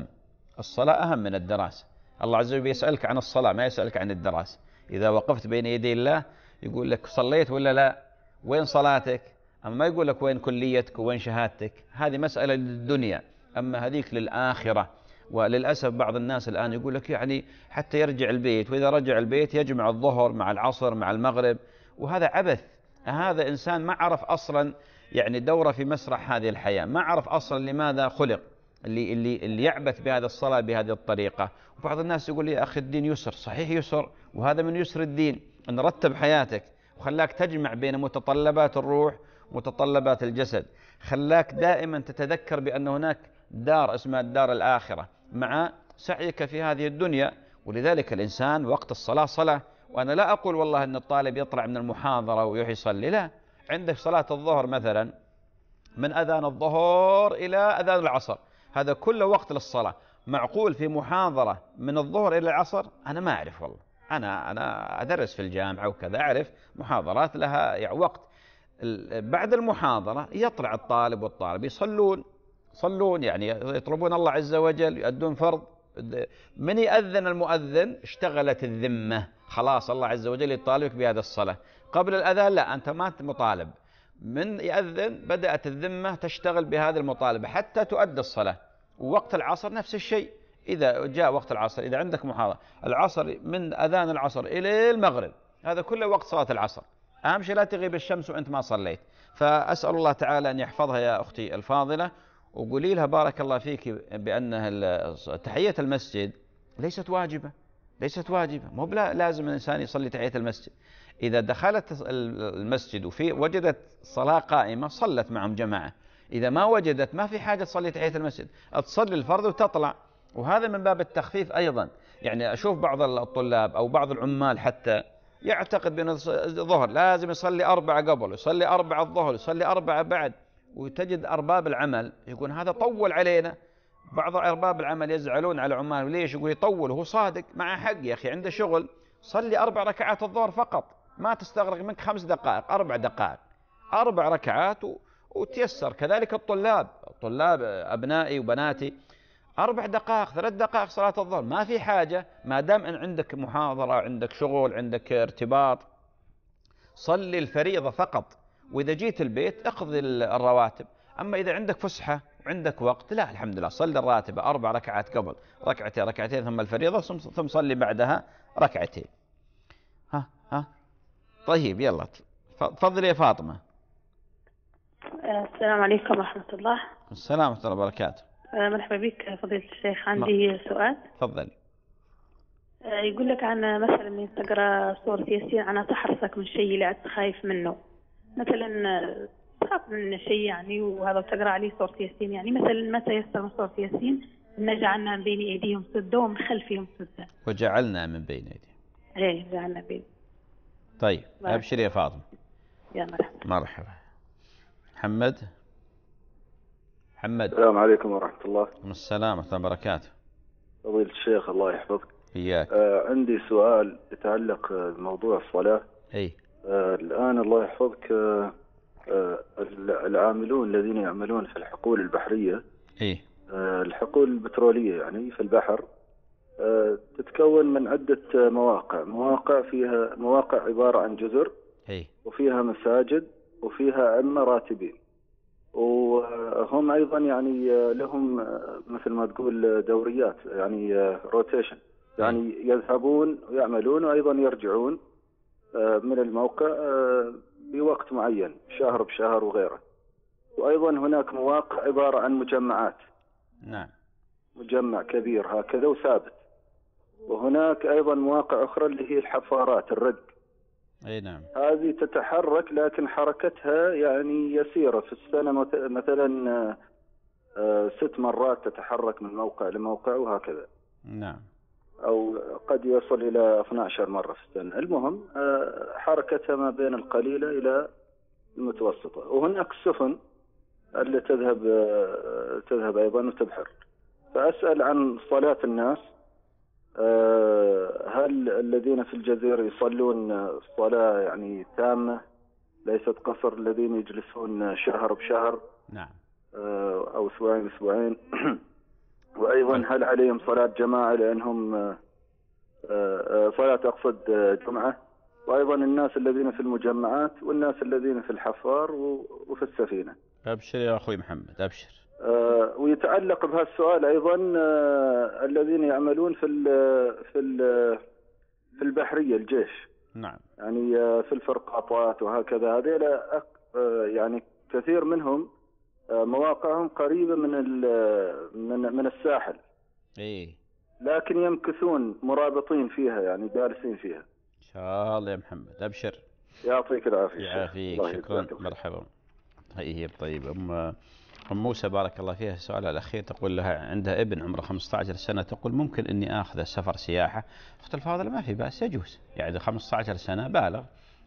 أهم من الدراسة. الله عز وجل يسألك عن الصلاة ما يسألك عن الدراسة. إذا وقفت بين يدي الله يقول لك صليت ولا لا، وين صلاتك، أما ما يقول لك وين كليتك وين شهادتك. هذه مسألة للدنيا، أما هذيك للآخرة. وللأسف بعض الناس الآن يقول لك يعني حتى يرجع البيت، وإذا رجع البيت يجمع الظهر مع العصر مع المغرب، وهذا عبث. هذا إنسان ما عرف أصلا يعني دوره في مسرح هذه الحياة، ما عرف أصلا لماذا خلق، اللي يعبث بهذا الصلاة بهذه الطريقة. وبعض الناس يقول لي يا أخي الدين يسر، صحيح يسر، وهذا من يسر الدين أن رتب حياتك وخلاك تجمع بين متطلبات الروح ومتطلبات الجسد، خلاك دائما تتذكر بأن هناك دار اسمها الدار الآخرة مع سعيك في هذه الدنيا. ولذلك الإنسان وقت الصلاة صلاة، وأنا لا أقول والله أن الطالب يطلع من المحاضرة ويروح يصلي، لا، عندك صلاة الظهر مثلا من أذان الظهر إلى أذان العصر، هذا كله وقت للصلاة. معقول في محاضرة من الظهر إلى العصر؟ أنا ما أعرف والله، أنا أدرس في الجامعة وكذا، أعرف محاضرات لها يعني وقت. بعد المحاضرة يطلع الطالب والطالب يصلون يعني يطلبون الله عز وجل، يؤدون فرض. من يأذن المؤذن اشتغلت الذمة، خلاص الله عز وجل يطالبك بهذا الصلاة. قبل الأذان لا، أنت ما مطالب، من يأذن بدأت الذمة تشتغل بهذه المطالبة حتى تؤدى الصلاة. ووقت العصر نفس الشيء، إذا جاء وقت العصر، إذا عندك محاضرة العصر من أذان العصر إلى المغرب، هذا كله وقت صلاة العصر. أهم شيء لا تغيب الشمس وأنت ما صليت. فأسأل الله تعالى أن يحفظها يا أختي الفاضلة، وقولي لها بارك الله فيك بأن تحية المسجد ليست واجبة، ليست واجبة، مو لازم الإنسان يصلي تحية المسجد. إذا دخلت المسجد وجدت صلاة قائمة صلت معهم جماعة، إذا ما وجدت ما في حاجة تصلي تحية المسجد، تصلي الفرض وتطلع. وهذا من باب التخفيف أيضا، يعني أشوف بعض الطلاب أو بعض العمال حتى يعتقد بأن الظهر لازم يصلي 4 قبل، يصلي 4 الظهر، يصلي 4 بعد. وتجد أرباب العمل يقول هذا طول علينا، بعض أرباب العمل يزعلون على عمال، ليش؟ يقول يطول، هو صادق، مع حق يا أخي عنده شغل، صلي 4 ركعات الظهر فقط، ما تستغرق منك 5 دقائق، 4 دقائق، 4 ركعات وتيسر. كذلك الطلاب أبنائي وبناتي 4 دقائق 3 دقائق صلاة الظهر، ما في حاجة، ما دام أن عندك محاضرة، عندك شغل، عندك ارتباط، صلي الفريضة فقط. وإذا جيت البيت اقضي الرواتب. أما إذا عندك فسحة وعندك وقت، لا الحمد لله، صلي الراتبة 4 ركعات قبل، ركعتين ثم الفريضة، ثم صلي بعدها ركعتين. ها طيب يلا تفضلي يا فاطمة. السلام عليكم ورحمة الله. السلام ورحمة الله وبركاته. مرحبا بك فضيلة الشيخ، عندي سؤال. تفضل. يقول لك عن مثلا إن تقرأ سورة ياسين عن تحرصك من شيء اللي عدت خايف منه، مثلا تخاف من شيء يعني، وهذا تقرأ عليه سورة ياسين، يعني مثلا متى يسر من سورة ياسين؟ نجعلنا من بين أيديهم سدا ومن خلفهم سدا. وجعلنا من بين أيديهم. إيه جعلنا بين. طيب أبشر يا فاطمة. يا مرحبا. مرحبا. محمد. السلام عليكم ورحمة الله. السلام ورحمة الله وبركاته. فضيلة الشيخ الله يحفظك. إياك. عندي سؤال يتعلق بموضوع الصلاة. أي. الآن الله يحفظك العاملون الذين يعملون في الحقول البحرية. أي. الحقول البترولية يعني في البحر، تتكون من عدة مواقع فيها مواقع عبارة عن جزر. أي. وفيها مساجد وفيها عمال راتبين. وهم أيضا يعني لهم مثل ما تقول دوريات، يعني روتيشن، يعني يذهبون ويعملون وأيضا يرجعون من الموقع بوقت معين، شهر بشهر وغيره. وأيضا هناك مواقع عبارة عن مجمعات. نعم. مجمع كبير هكذا وثابت. وهناك أيضا مواقع أخرى اللي هي الحفارات الردق. أي نعم. هذه تتحرك لكن حركتها يعني يسيرة، في السنة مثلا 6 مرات تتحرك من موقع لموقع وهكذا. نعم. أو قد يصل إلى 12 مرة في السنة. المهم حركتها ما بين القليلة إلى المتوسطة. وهناك السفن اللي تذهب أيضا وتبحر. فأسأل عن صلاة الناس، هل الذين في الجزيرة يصلون الصلاة يعني تامة ليست قصر، الذين يجلسون شهر بشهر؟ نعم. أو أسبوعين بأسبوعين. وأيضا هل عليهم صلاة جماعة لأنهم صلاة أقصد جمعة؟ وأيضا الناس الذين في المجمعات والناس الذين في الحفار وفي السفينة. أبشر يا أخوي محمد، أبشر. ويتعلق بهذا السؤال أيضا الذين يعملون في البحرية، الجيش. نعم. يعني في الفرقاطات وهكذا، هذول يعني كثير منهم مواقعهم قريبة من الساحل. إيه. لكن يمكثون مرابطين فيها، يعني جالسين فيها. إن شاء الله يا محمد، أبشر. يعطيك العافية. يعافيك، شكرا، مرحبا. طيب أم موسى بارك الله فيها، السؤال الأخير تقول لها عندها ابن عمره 15 سنة، تقول ممكن إني آخذ سفر سياحة. أخت الفاضلة ما في بأس، يجوز، يعني 15 سنة بالغ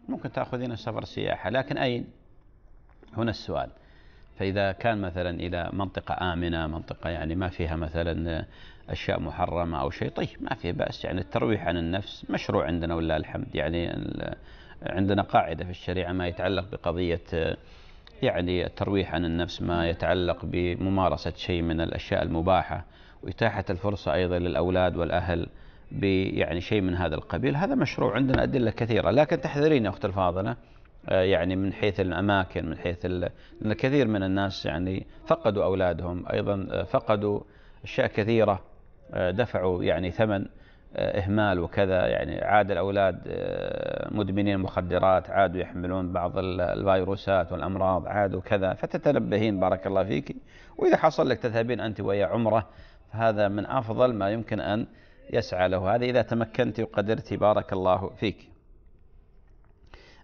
ممكن تأخذين سفر سياحة، لكن أين؟ هنا السؤال، فإذا كان مثلا إلى منطقة آمنة، منطقة يعني ما فيها مثلا أشياء محرمة أو شيء، طيب ما في بأس، يعني الترويح عن النفس مشروع عندنا ولله الحمد. يعني عندنا قاعدة في الشريعة ما يتعلق بقضية يعني الترويح عن النفس، ما يتعلق بممارسة شيء من الأشياء المباحة، وإتاحة الفرصة أيضا للأولاد والأهل بيعني شيء من هذا القبيل، هذا مشروع، عندنا أدلة كثيرة. لكن تحذرين يا أخت الفاضلة يعني من حيث الأماكن، من حيث لأن كثير من الناس يعني فقدوا أولادهم، أيضا فقدوا أشياء كثيرة، دفعوا يعني ثمن إهمال وكذا، يعني عاد الأولاد مدمنين مخدرات، عادوا يحملون بعض الفيروسات والأمراض، عادوا كذا، فتتنبهين بارك الله فيك. وإذا حصل لك تذهبين أنت ويا عمره، فهذا من أفضل ما يمكن أن يسعى له، هذا إذا تمكنت وقدرت بارك الله فيك.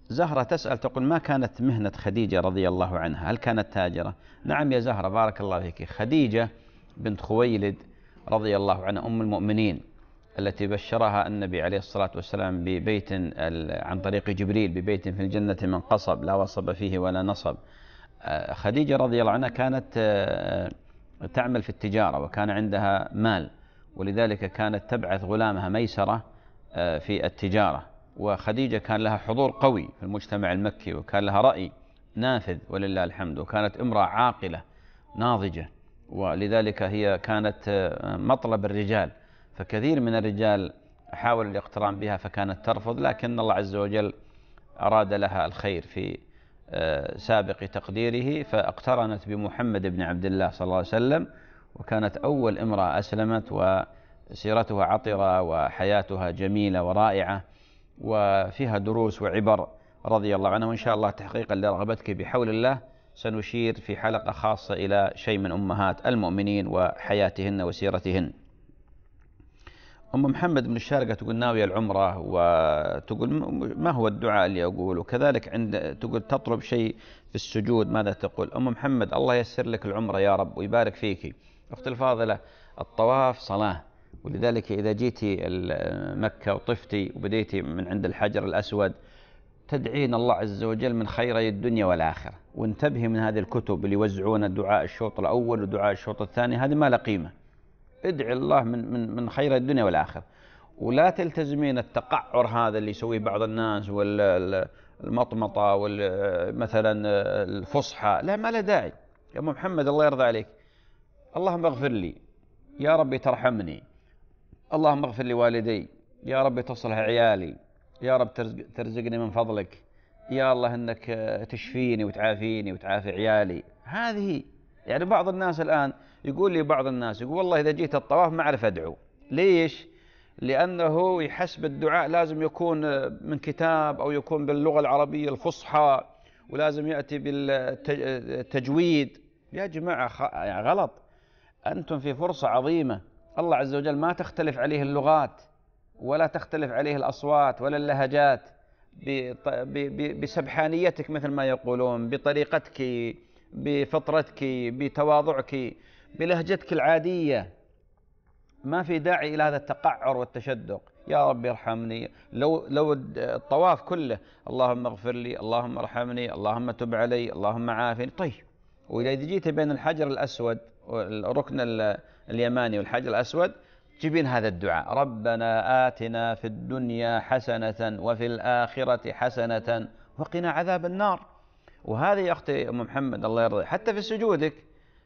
زهرة تسأل تقول: ما كانت مهنة خديجة رضي الله عنها؟ هل كانت تاجرة؟ نعم يا زهرة بارك الله فيك، خديجة بنت خويلد رضي الله عنها أم المؤمنين التي بشرها النبي عليه الصلاة والسلام ببيت عن طريق جبريل، ببيت في الجنة من قصب لا وصب فيه ولا نصب. خديجة رضي الله عنها كانت تعمل في التجارة وكان عندها مال، ولذلك كانت تبعث غلامها ميسرة في التجارة. وخديجة كان لها حضور قوي في المجتمع المكي، وكان لها رأي نافذ ولله الحمد، وكانت امرأة عاقلة ناضجة، ولذلك هي كانت مطلب الرجال، فكثير من الرجال حاولوا الاقتران بها فكانت ترفض، لكن الله عز وجل أراد لها الخير في سابق تقديره، فاقترنت بمحمد بن عبد الله صلى الله عليه وسلم، وكانت أول امرأة أسلمت، وسيرتها عطرة وحياتها جميلة ورائعة وفيها دروس وعبر رضي الله عنها. وإن شاء الله تحقيقا لرغبتك بحول الله سنشير في حلقة خاصة إلى شيء من أمهات المؤمنين وحياتهن وسيرتهن. أم محمد بن الشارقة تقول: ناوية العمرة، وتقول ما هو الدعاء اللي أقول؟ وكذلك عند تقول تطلب شيء في السجود، ماذا تقول؟ أم محمد الله ييسر لك العمرة يا رب ويبارك فيك. أختي الفاضلة الطواف صلاة، ولذلك إذا جيتي مكة وطفتي وبديتي من عند الحجر الأسود تدعين الله عز وجل من خيري الدنيا والآخرة. وانتبهي من هذه الكتب اللي يوزعون الدعاء الشوط الأول ودعاء الشوط الثاني، هذه ما لا قيمة، ادعي الله من خير الدنيا والآخرة، ولا تلتزمين التقعر هذا اللي يسويه بعض الناس والمطمطة والمثلا الفصحى، لا ما لا داعي. يا أم محمد الله يرضى عليك، اللهم اغفر لي يا ربي ترحمني، اللهم اغفر لوالدي يا ربي تصلح عيالي، يا رب ترزقني من فضلك، يا الله انك تشفيني وتعافيني وتعافي عيالي. هذه يعني بعض الناس الآن يقول لي، بعض الناس يقول والله إذا جيت الطواف ما أعرف أدعو. ليش؟ لأنه يحسب الدعاء لازم يكون من كتاب أو يكون باللغة العربية الفصحى، ولازم يأتي بالتجويد. يا جماعة غلط، أنتم في فرصة عظيمة، الله عز وجل ما تختلف عليه اللغات ولا تختلف عليه الأصوات ولا اللهجات، بسبحانيتك مثل ما يقولون، بطريقتك، بفطرتك، بتواضعك، بلهجتك العادية، ما في داعي إلى هذا التقعر والتشدق. يا رب ارحمني، لو الطواف كله اللهم اغفر لي، اللهم ارحمني، اللهم تب علي، اللهم عافني، طيب. وإذا جيت بين الحجر الأسود والركن اليماني والحجر الأسود جيبين هذا الدعاء: ربنا آتنا في الدنيا حسنة وفي الآخرة حسنة وقنا عذاب النار. وهذه يا أختي أم محمد الله يرضي، حتى في سجودك،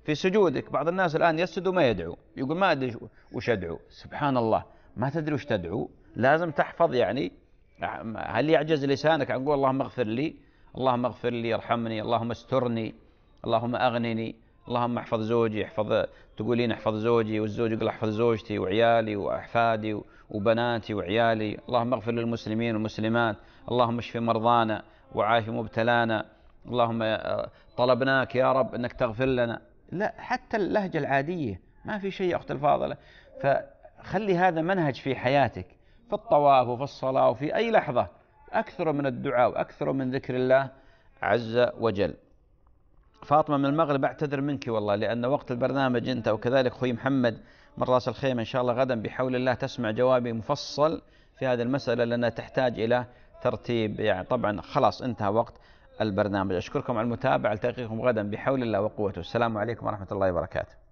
في سجودك بعض الناس الآن يسجد وما يدعو، يقول ما أدري وش أدعو. سبحان الله، ما تدري وش تدعو، لازم تحفظ. يعني هل يعجز لسانك عن قول اللهم اغفر لي، اللهم اغفر لي ارحمني، اللهم استرني، اللهم أغنني، اللهم احفظ زوجي، احفظ، تقولين احفظ زوجي، والزوج يقول احفظ زوجتي وعيالي وأحفادي وبناتي وعيالي، اللهم اغفر للمسلمين والمسلمات، اللهم اشف مرضانا وعاف مبتلانا، اللهم طلبناك يا رب أنك تغفر لنا. لا، حتى اللهجة العادية ما في شيء أخت الفاضلة. فخلي هذا منهج في حياتك، في الطواف وفي الصلاة وفي أي لحظة، أكثر من الدعاء وأكثر من ذكر الله عز وجل. فاطمة من المغرب أعتذر منك والله، لأن وقت البرنامج أنت، وكذلك أخوي محمد من راس الخيمة، إن شاء الله غدا بحول الله تسمع جوابي مفصل في هذه المسألة، لأنها تحتاج إلى ترتيب، يعني طبعا خلاص انتهى وقت البرنامج. أشكركم على المتابعة، ألتقيكم غدا بحول الله وقوته. السلام عليكم ورحمة الله وبركاته.